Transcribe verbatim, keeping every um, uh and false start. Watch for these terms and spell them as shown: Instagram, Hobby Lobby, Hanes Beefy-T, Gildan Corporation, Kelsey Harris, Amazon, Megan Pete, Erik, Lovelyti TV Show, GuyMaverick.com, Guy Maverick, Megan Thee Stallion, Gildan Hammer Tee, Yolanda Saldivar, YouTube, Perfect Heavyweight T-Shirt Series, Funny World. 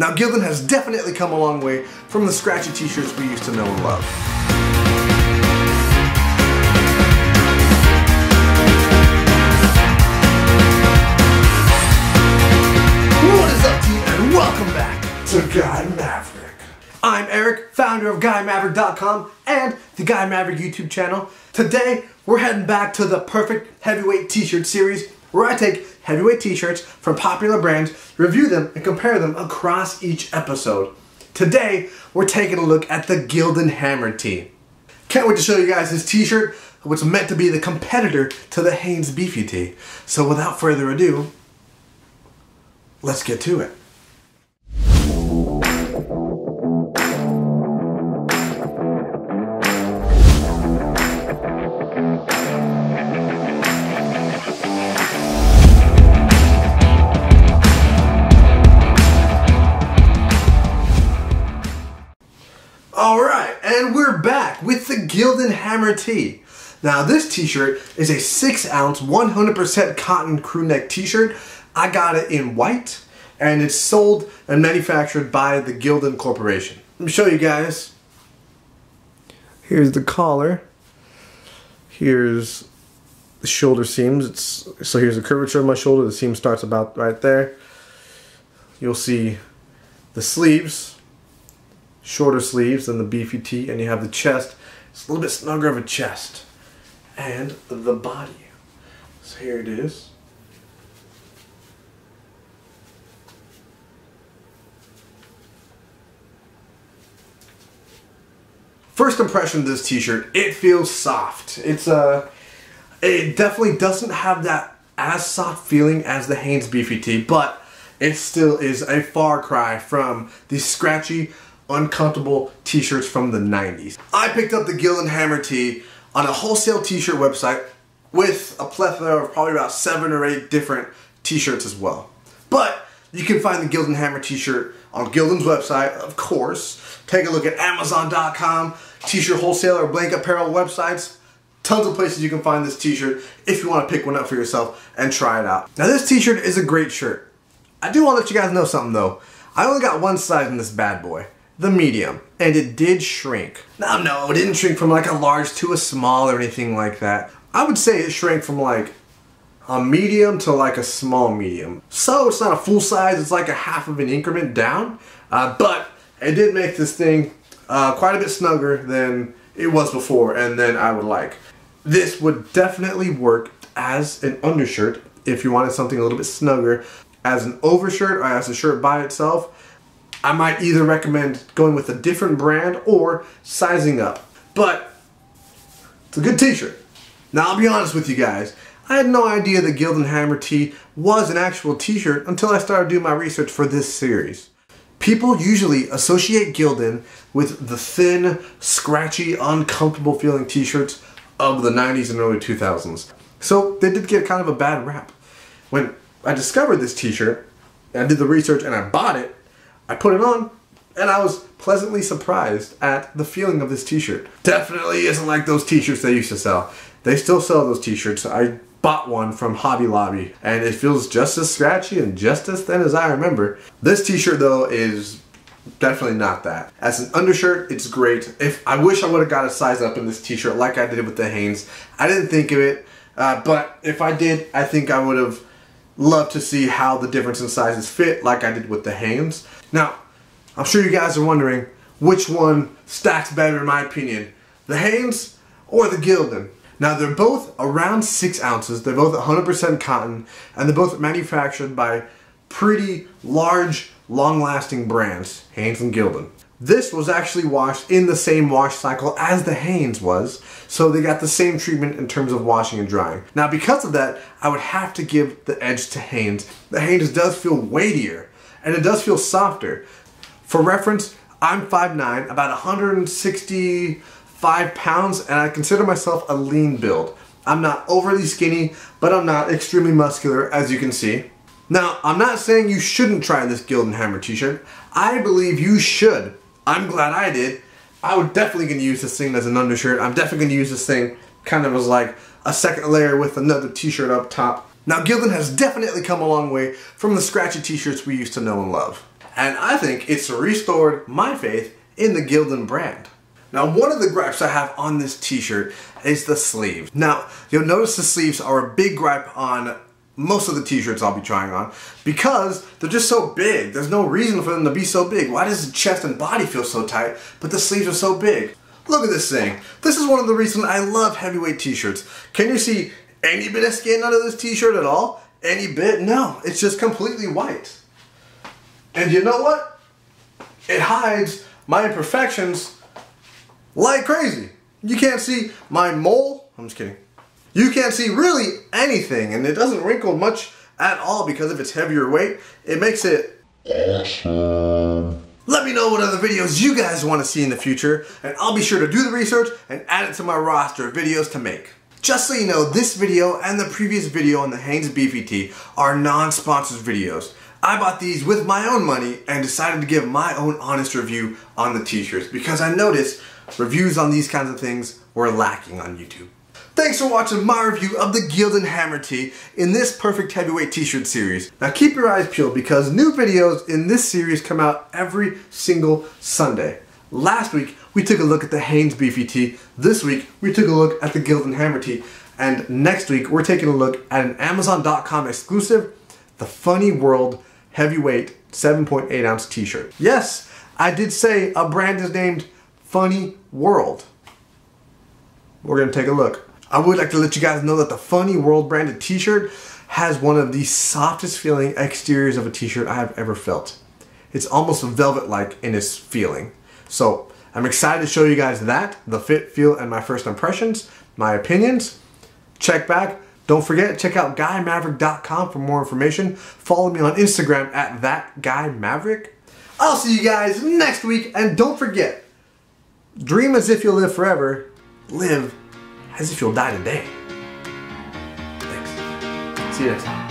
Now, Gildan has definitely come a long way from the scratchy t-shirts we used to know and love. Welcome back to Guy Maverick. I'm Eric, founder of Guy Maverick dot com and the Guy Maverick YouTube channel. Today, we're heading back to the perfect heavyweight t-shirt series where I take heavyweight t-shirts from popular brands, review them, and compare them across each episode. Today, we're taking a look at the Gildan Hammer Tee. Can't wait to show you guys this t-shirt, what's meant to be the competitor to the Hanes Beefy-T. So without further ado, let's get to it. And we're back with the Gildan Hammer Tee. Now this t-shirt is a six ounce one hundred percent cotton crew neck t-shirt. I got it in white and it's sold and manufactured by the Gildan Corporation. Let me show you guys. Here's the collar. Here's the shoulder seams. It's, so here's the curvature of my shoulder. The seam starts about right there. You'll see the sleeves. Shorter sleeves than the beefy tee, and you have the chest. It's a little bit snugger of a chest, and the body. So here it is. First impression of this t-shirt, it feels soft. It's a, uh, it definitely doesn't have that as soft feeling as the Hanes beefy tee, but it still is a far cry from the scratchy, uncomfortable t-shirts from the nineties. I picked up the Gildan Hammer Tee on a wholesale t-shirt website with a plethora of probably about seven or eight different t-shirts as well. But you can find the Gildan Hammer t-shirt on Gildan's website, of course. Take a look at Amazon dot com, t-shirt wholesale or blank apparel websites. Tons of places you can find this t-shirt if you want to pick one up for yourself and try it out. Now this t-shirt is a great shirt. I do want to let you guys know something though. I only got one size in this bad boy. The medium, and it did shrink. No, no, it didn't shrink from like a large to a small or anything like that. I would say it shrank from like a medium to like a small medium. So it's not a full size, it's like a half of an increment down, uh, but it did make this thing uh, quite a bit snugger than it was before and than I would like. This would definitely work as an undershirt if you wanted something a little bit snugger, as an overshirt or as a shirt by itself. I might either recommend going with a different brand or sizing up, but it's a good t-shirt. Now I'll be honest with you guys, I had no idea the Gildan Hammer Tee was an actual t-shirt until I started doing my research for this series. People usually associate Gildan with the thin, scratchy, uncomfortable feeling t-shirts of the nineties and early two thousands. So they did get kind of a bad rap. When I discovered this t-shirt, I did the research and I bought it, I put it on, and I was pleasantly surprised at the feeling of this t-shirt. Definitely isn't like those t-shirts they used to sell. They still sell those t-shirts. I bought one from Hobby Lobby, and it feels just as scratchy and just as thin as I remember. This t-shirt, though, is definitely not that. As an undershirt, it's great. If I wish I would have got a size up in this t-shirt like I did with the Hanes. I didn't think of it, uh, but if I did, I think I would have loved to see how the difference in sizes fit like I did with the Hanes. Now, I'm sure you guys are wondering which one stacks better in my opinion, the Hanes or the Gildan. Now they're both around six ounces, they're both one hundred percent cotton, and they're both manufactured by pretty large, long-lasting brands, Hanes and Gildan. This was actually washed in the same wash cycle as the Hanes was, so they got the same treatment in terms of washing and drying. Now because of that, I would have to give the edge to Hanes. The Hanes does feel weightier, and it does feel softer. For reference, I'm five nine, about one hundred sixty-five pounds, and I consider myself a lean build. I'm not overly skinny, but I'm not extremely muscular, as you can see. Now, I'm not saying you shouldn't try this Gildan Hammer t-shirt. I believe you should. I'm glad I did. I would definitely gonna use this thing as an undershirt. I'm definitely gonna use this thing kind of as like a second layer with another t-shirt up top. Now Gildan has definitely come a long way from the scratchy t-shirts we used to know and love. and I think it's restored my faith in the Gildan brand. Now, one of the gripes I have on this t-shirt is the sleeve. Now, you'll notice the sleeves are a big gripe on most of the t-shirts I'll be trying on because they're just so big. There's no reason for them to be so big. Why does the chest and body feel so tight, but the sleeves are so big? Look at this thing. This is one of the reasons I love heavyweight t-shirts. Can you see any bit of skin under this t-shirt at all? Any bit? No, it's just completely white. And you know what? It hides my imperfections like crazy. You can't see my mole. I'm just kidding. You can't see really anything, and it doesn't wrinkle much at all because of its heavier weight. It makes it awesome. Let me know what other videos you guys want to see in the future, and I'll be sure to do the research and add it to my roster of videos to make. Just so you know, this video and the previous video on the Hanes Beefy-T are non-sponsored videos. I bought these with my own money and decided to give my own honest review on the t-shirts because I noticed reviews on these kinds of things were lacking on YouTube. Thanks for watching my review of the Gildan Hammer Tee in this Perfect Heavyweight t-shirt series. Now keep your eyes peeled because new videos in this series come out every single Sunday. Last week, we took a look at the Hanes Beefy-T. This week, we took a look at the Gildan Hammer Tee. And next week, we're taking a look at an Amazon dot com exclusive, the Funny World Heavyweight seven point eight ounce t-shirt. Yes, I did say a brand is named Funny World. We're gonna take a look. I would like to let you guys know that the Funny World branded t-shirt has one of the softest feeling exteriors of a t-shirt I have ever felt. It's almost velvet-like in its feeling. So I'm excited to show you guys that, the fit, feel, and my first impressions, my opinions. Check back. Don't forget, check out Guy Maverick dot com for more information. Follow me on Instagram at that Guy Maverick. I'll see you guys next week, and don't forget, dream as if you'll live forever, live as if you'll die today. Thanks. See you next time.